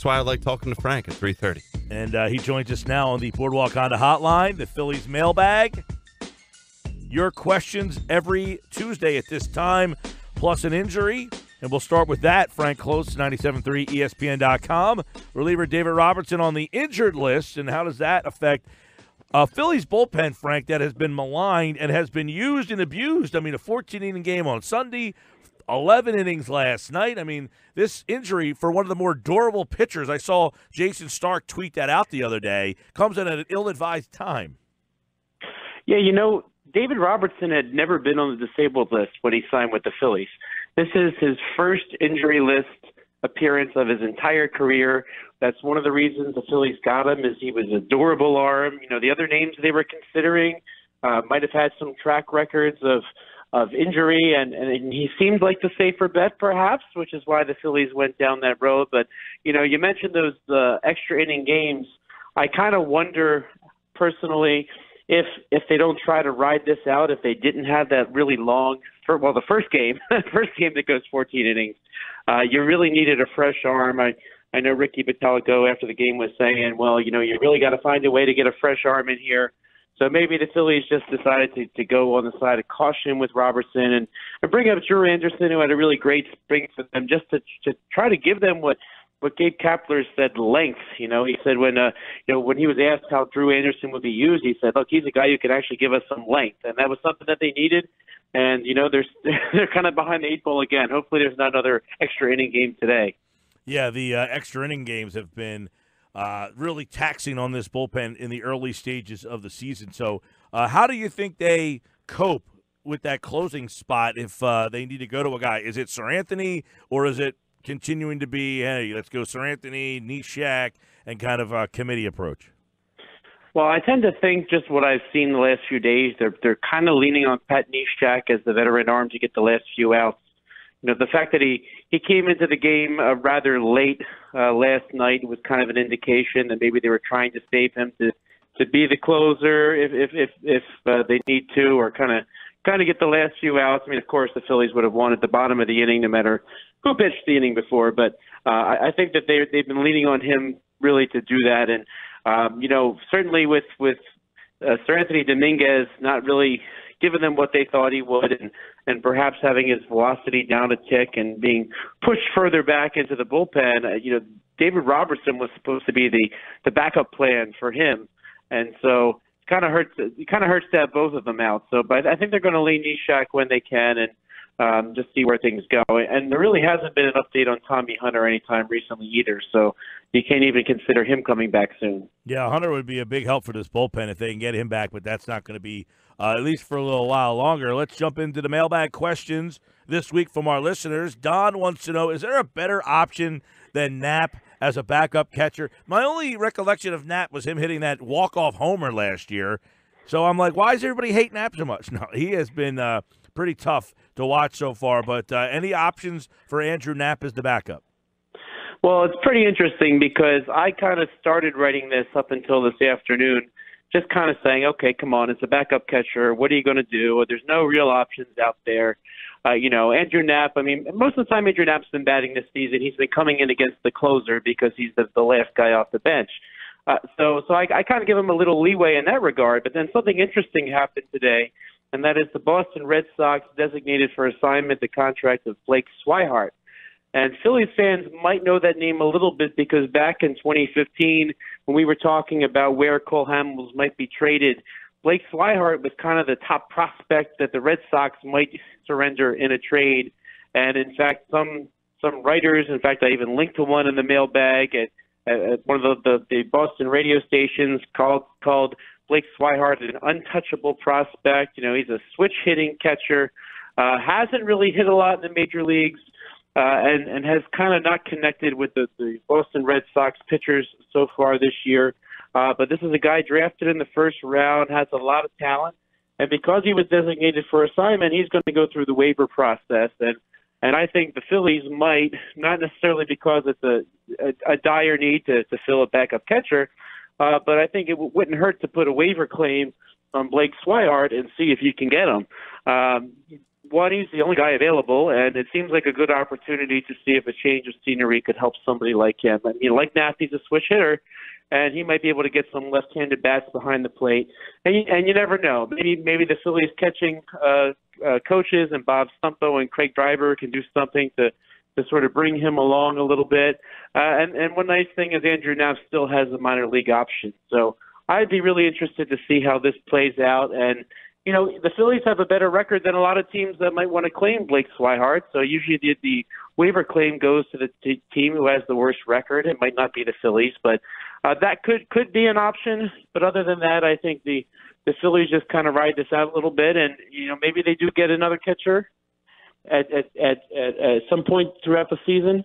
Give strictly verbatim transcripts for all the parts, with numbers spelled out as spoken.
That's why I like talking to Frank at three thirty. And uh, he joins us now on the Boardwalk Honda Hotline, the Phillies mailbag. Your questions every Tuesday at this time, plus an injury. And we'll start with that. Frank Klose, ninety-seven point three E S P N dot com. Reliever David Robertson on the injured list. And how does that affect uh, Phillies bullpen, Frank, that has been maligned and has been used and abused? I mean, a fourteen-inning game on Sunday, eleven innings last night. I mean, this injury for one of the more durable pitchers, I saw Jason Stark tweet that out the other day, comes in at an ill-advised time. Yeah, you know, David Robertson had never been on the disabled list when he signed with the Phillies. This is his first injury list appearance of his entire career. That's one of the reasons the Phillies got him, is he was a durable arm. You know, the other names they were considering uh, might have had some track records of of injury, and, and he seemed like the safer bet perhaps, which is why the Phillies went down that road. But, you know, you mentioned those the extra inning games. I kind of wonder personally if if they don't try to ride this out, if they didn't have that really long, well, the first game, first game that goes fourteen innings, uh, you really needed a fresh arm. I, I know Ricky Bitalico after the game was saying, well, you know, you really got to find a way to get a fresh arm in here. So maybe the Phillies just decided to, to go on the side of caution with Robertson and, and bring up Drew Anderson, who had a really great spring for them, just to, to try to give them what, what Gabe Kapler said, length. You know, he said when uh, you know when he was asked how Drew Anderson would be used, he said, look, he's a guy who can actually give us some length. And that was something that they needed. And, you know, they're, they're kind of behind the eight ball again. Hopefully there's not another extra inning game today. Yeah, the uh, extra inning games have been – Uh, really taxing on this bullpen in the early stages of the season. So uh, how do you think they cope with that closing spot if uh, they need to go to a guy? Is it Sir Anthony, or is it continuing to be, hey, let's go Sir Anthony, Neshek, and kind of a committee approach? Well, I tend to think just what I've seen the last few days, they're, they're kind of leaning on Pat Neshek as the veteran arm to get the last few outs. You know, the fact that he, he came into the game uh, rather late uh, last night was kind of an indication that maybe they were trying to save him to, to be the closer if if if, if uh, they need to, or kind of kind of get the last few outs. I mean, of course, the Phillies would have won at the bottom of the inning no matter who pitched the inning before. But uh, I, I think that they they've been leaning on him really to do that. And um, you know, certainly with with uh, Sir Anthony Dominguez not really Given them what they thought he would, and, and perhaps having his velocity down a tick and being pushed further back into the bullpen, uh, you know, David Robertson was supposed to be the, the backup plan for him. And so it kind of hurts, it kind of hurts to have both of them out. So, but I think they're going to lean Neshek when they can and um, just see where things go. And there really hasn't been an update on Tommy Hunter anytime recently either. So you can't even consider him coming back soon. Yeah, Hunter would be a big help for this bullpen if they can get him back, but that's not going to be Uh, at least for a little while longer. Let's jump into the mailbag questions this week from our listeners. Don wants to know, is there a better option than Knapp as a backup catcher? My only recollection of Knapp was him hitting that walk-off homer last year. So I'm like, why does everybody hate Knapp so much? No, he has been uh, pretty tough to watch so far. But uh, any options for Andrew Knapp as the backup? Well, it's pretty interesting because I kind of started writing this up until this afternoon, just kind of saying, okay, come on, it's a backup catcher. What are you going to do? There's no real options out there. Uh, you know, Andrew Knapp, I mean, most of the time Andrew Knapp's been batting this season. He's been coming in against the closer because he's the, the last guy off the bench. Uh, so so I, I kind of give him a little leeway in that regard. But then something interesting happened today, and that is the Boston Red Sox designated for assignment the contract of Blake Swihart. And Phillies fans might know that name a little bit because back in twenty fifteen, when we were talking about where Cole Hamels might be traded, Blake Swihart was kind of the top prospect that the Red Sox might surrender in a trade. And, in fact, some some writers, in fact, I even linked to one in the mailbag at, at one of the, the, the Boston radio stations, called called Blake Swihart an untouchable prospect. You know, he's a switch-hitting catcher, uh, hasn't really hit a lot in the major leagues, Uh, and, and has kind of not connected with the, the Boston Red Sox pitchers so far this year. Uh, but this is a guy drafted in the first round, has a lot of talent. And because he was designated for assignment, he's going to go through the waiver process. And, and I think the Phillies might, not necessarily because it's a, a, a dire need to, to fill a backup catcher, uh, but I think it w- wouldn't hurt to put a waiver claim on Blake Swihart and see if you can get him. Um, one, he's the only guy available, and it seems like a good opportunity to see if a change of scenery could help somebody like him. I mean, like Knapp, he's a switch hitter, and he might be able to get some left-handed bats behind the plate. And you, and you never know. Maybe maybe the Phillies catching uh, uh, coaches and Bob Stumpo and Craig Driver can do something to to sort of bring him along a little bit. Uh, and, and one nice thing is Andrew Knapp still has a minor league option. So I'd be really interested to see how this plays out. And, you know, the Phillies have a better record than a lot of teams that might want to claim Blake Swihart. So usually the, the waiver claim goes to the t- team who has the worst record. It might not be the Phillies, but uh, that could, could be an option. But other than that, I think the, the Phillies just kind of ride this out a little bit. And, you know, maybe they do get another catcher at at, at, at, at some point throughout the season.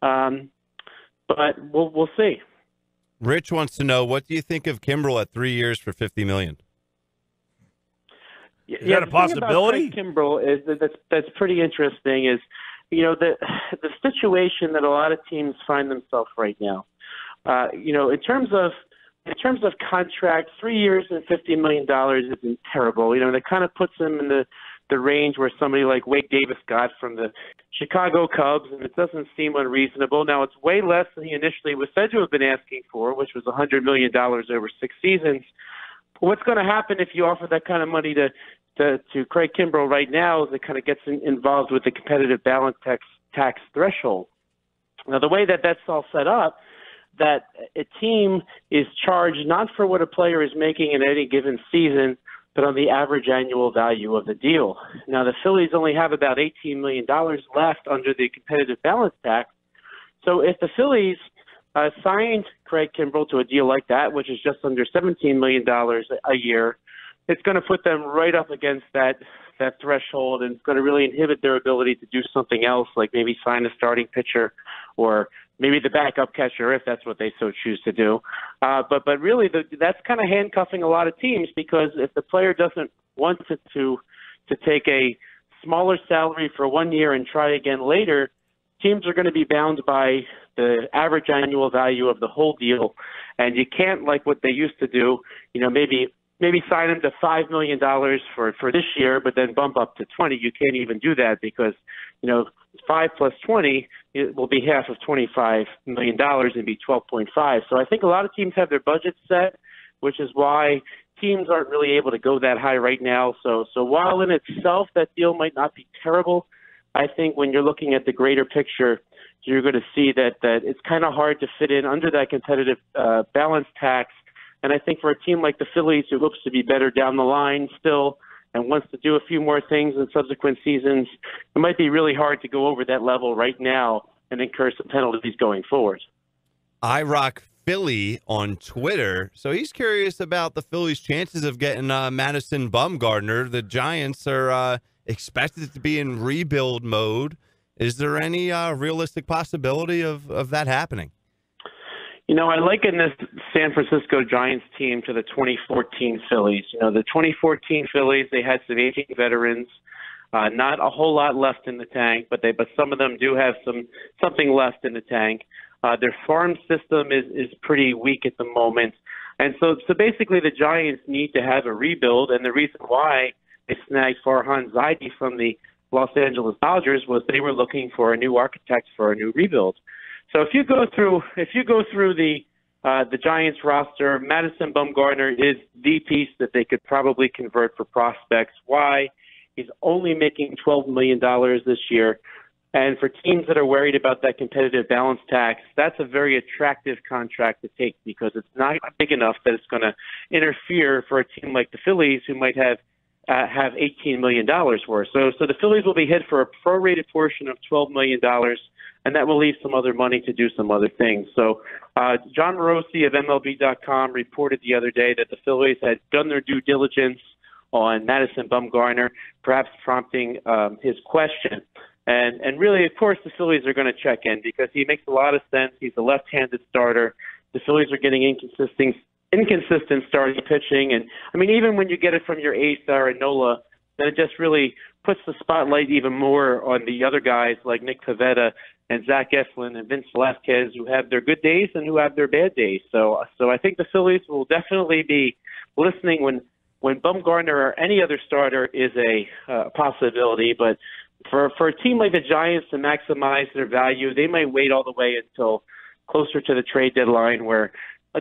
Um, but we'll we'll see. Rich wants to know, what do you think of Kimbrell at three years for fifty million dollars? Is yeah, that a possibility? The thing about Craig Kimbrell is that that's, that's pretty interesting is, you know, the the situation that a lot of teams find themselves right now. Uh, you know, in terms of in terms of contract, three years and fifty million dollars isn't terrible. You know, that kind of puts them in the, the range where somebody like Wade Davis got from the Chicago Cubs, and it doesn't seem unreasonable. Now, it's way less than he initially was said to have been asking for, which was a hundred million dollars over six seasons. What's going to happen if you offer that kind of money to, to, to Craig Kimbrell right now is it kind of gets in, involved with the competitive balance tax, tax threshold. Now, the way that that's all set up, that a team is charged not for what a player is making in any given season, but on the average annual value of the deal. Now, the Phillies only have about eighteen million dollars left under the competitive balance tax. So if the Phillies Uh, signed Craig Kimbrell to a deal like that, which is just under seventeen million dollars a year, it's going to put them right up against that that threshold, and it's going to really inhibit their ability to do something else, like maybe sign a starting pitcher or maybe the backup catcher if that's what they so choose to do. Uh, but but really, the, that's kind of handcuffing a lot of teams because if the player doesn't want to, to to take a smaller salary for one year and try again later, teams are going to be bound by the average annual value of the whole deal. And you can't, like what they used to do, you know, maybe maybe sign them to five million dollars for, for this year, but then bump up to twenty. You can't even do that because, you know, five plus twenty, it will be half of twenty-five million dollars and be twelve point five. So I think a lot of teams have their budget set, which is why teams aren't really able to go that high right now. So, so while in itself that deal might not be terrible, I think when you're looking at the greater picture, you're going to see that, that it's kind of hard to fit in under that competitive uh, balance tax. And I think for a team like the Phillies, who hopes to be better down the line still and wants to do a few more things in subsequent seasons, it might be really hard to go over that level right now and incur some penalties going forward. I rock Philly on Twitter. So he's curious about the Phillies' chances of getting uh, Madison Bumgarner. The Giants are Uh... expected to be in rebuild mode. Is there any uh, realistic possibility of, of that happening? You know, I liken this San Francisco Giants team to the twenty fourteen Phillies. You know, the twenty fourteen Phillies, they had some aging veterans, uh, not a whole lot left in the tank, but they but some of them do have some something left in the tank. Uh, their farm system is, is pretty weak at the moment. And so, so basically the Giants need to have a rebuild, and the reason why they snagged Farhan Zaidi from the Los Angeles Dodgers was they were looking for a new architect for a new rebuild. So if you go through, if you go through the uh, the Giants roster, Madison Bumgarner is the piece that they could probably convert for prospects. Why? He's only making twelve million dollars this year, and for teams that are worried about that competitive balance tax, that's a very attractive contract to take because it's not big enough that it's going to interfere for a team like the Phillies who might have. Uh, have eighteen million dollars worth. So so the Phillies will be hit for a prorated portion of twelve million dollars, and that will leave some other money to do some other things. So uh, John Morosi of M L B dot com reported the other day that the Phillies had done their due diligence on Madison Bumgarner, perhaps prompting um, his question. And, and really, of course, the Phillies are going to check in because he makes a lot of sense. He's a left-handed starter. The Phillies are getting inconsistent inconsistent starting pitching, and I mean, even when you get it from your ace, Aaron Nola, then it just really puts the spotlight even more on the other guys like Nick Pavetta and Zach Eflin and Vince Velasquez, who have their good days and who have their bad days. So, so I think the Phillies will definitely be listening when when Bumgarner or any other starter is a uh, possibility, but for for a team like the Giants to maximize their value, they might wait all the way until closer to the trade deadline where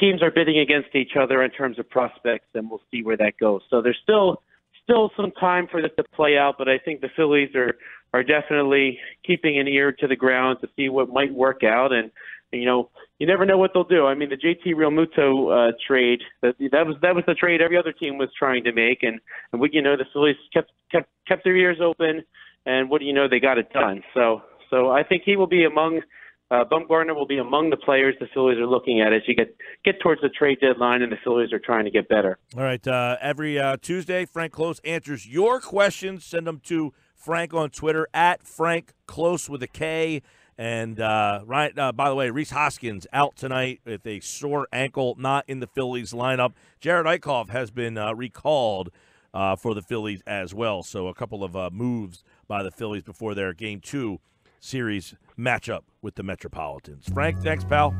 teams are bidding against each other in terms of prospects, and we'll see where that goes. So there's still still some time for this to play out, but I think the Phillies are, are definitely keeping an ear to the ground to see what might work out. And, you know, you never know what they'll do. I mean, the J T Realmuto uh, trade, that, that was that was the trade every other team was trying to make. And, and we, you know, the Phillies kept, kept kept their ears open, and what do you know, they got it done. So, so I think he will be among – Uh, Bumgarner will be among the players the Phillies are looking at as you get, get towards the trade deadline, and the Phillies are trying to get better. All right, uh, every uh, Tuesday, Frank Klose answers your questions. Send them to Frank on Twitter, at Frank Klose with a K. And, uh, Ryan, uh, by the way, Reese Hoskins out tonight with a sore ankle, not in the Phillies lineup. Jared Eickhoff has been uh, recalled uh, for the Phillies as well. So a couple of uh, moves by the Phillies before their Game two series matchup with the Metropolitans. Frank, thanks, pal.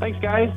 Thanks, guys.